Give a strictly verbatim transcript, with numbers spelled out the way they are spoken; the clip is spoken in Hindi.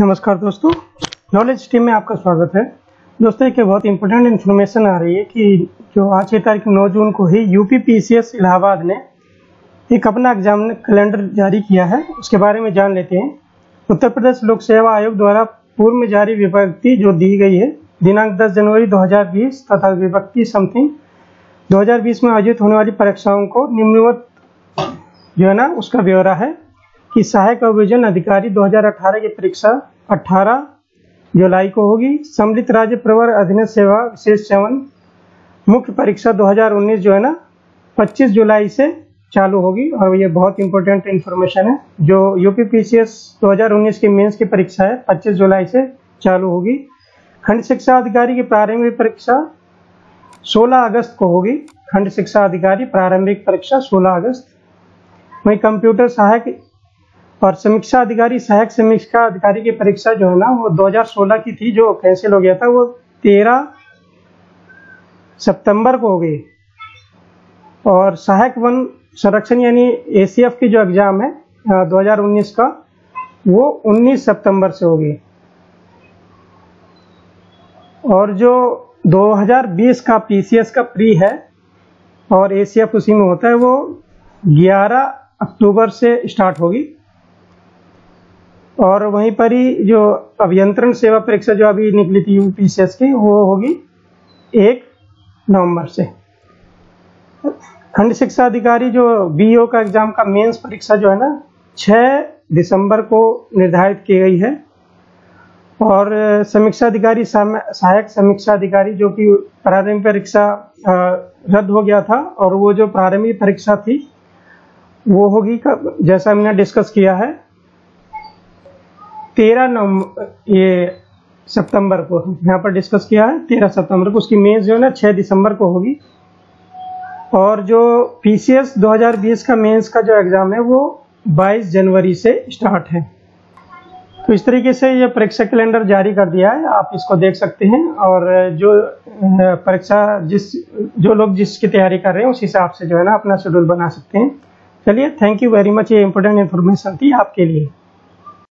नमस्कार दोस्तों, नॉलेज स्ट्रीम में आपका स्वागत है। दोस्तों एक बहुत इंपॉर्टेंट इन्फॉर्मेशन आ रही है कि जो आज छः तारीख नौ जून को ही यूपीपीसीएस इलाहाबाद ने एक अपना एग्जाम कैलेंडर जारी किया है, उसके बारे में जान लेते हैं। उत्तर प्रदेश लोक सेवा आयोग द्वारा पूर्व में जारी विज्ञप्ति जो दी गई है दिनांक दस जनवरी दो हजार बीस तथा विज्ञप्ति समथिंग दो हजार बीस में आयोजित होने वाली परीक्षाओं को निम्नवत जो है ना उसका ब्यौरा है कि सहायक अभियोजन अधिकारी दो हजार अठारह की परीक्षा अठारह जुलाई को होगी। सम्मिलित राज्य प्रवर अधीन सेवा विशेष सेवन मुख्य परीक्षा दो हजार उन्नीस जो है ना पच्चीस जुलाई से चालू होगी। और ये बहुत इंपॉर्टेंट इन्फॉर्मेशन है, जो यूपीपीसीएस दो हजार उन्नीस की मेंस की परीक्षा है पच्चीस जुलाई से चालू होगी। खंड शिक्षा अधिकारी की प्रारंभिक परीक्षा सोलह अगस्त को होगी। खंड शिक्षा अधिकारी प्रारंभिक परीक्षा सोलह अगस्त। वही कंप्यूटर सहायक और समीक्षा अधिकारी सहायक समीक्षा अधिकारी की परीक्षा जो है ना वो दो हजार सोलह की थी, जो कैंसिल हो गया था, वो तेरह सितंबर को हो गई। और सहायक वन संरक्षण यानी एसीएफ की जो एग्जाम है दो हजार उन्नीस का, वो उन्नीस सितंबर से होगी। और जो दो हजार बीस का पीसीएस का प्री है और एसीएफ उसी में होता है, वो ग्यारह अक्टूबर से स्टार्ट होगी। और वहीं पर ही जो अभियंत्रण सेवा परीक्षा जो अभी निकली थी यूपीपीसीएस की, वो होगी एक नवंबर से। खंड शिक्षा अधिकारी जो बीओ का एग्जाम का मेंस परीक्षा जो है ना छह दिसंबर को निर्धारित की गई है। और समीक्षा अधिकारी सहायक समीक्षा अधिकारी जो कि प्रारंभिक परीक्षा रद्द हो गया था, और वो जो प्रारंभिक परीक्षा थी वो होगी कब, जैसा हमने डिस्कस किया है तेरह नवंबर ये सितंबर को यहाँ पर डिस्कस किया है तेरह सितंबर को। उसकी मेंस जो है ना छह दिसंबर को होगी। और जो पीसीएस दो हजार बीस का मेंस का जो एग्ज़ाम है वो बाईस जनवरी से स्टार्ट है। तो इस तरीके से ये परीक्षा कैलेंडर जारी कर दिया है, आप इसको देख सकते हैं। और जो परीक्षा जिस जो लोग जिसकी तैयारी कर रहे हैं उस हिसाब से जो है ना अपना शेड्यूल बना सकते हैं। चलिए, थैंक यू वेरी मच, ये इंपॉर्टेंट इन्फॉर्मेशन थी आपके लिए।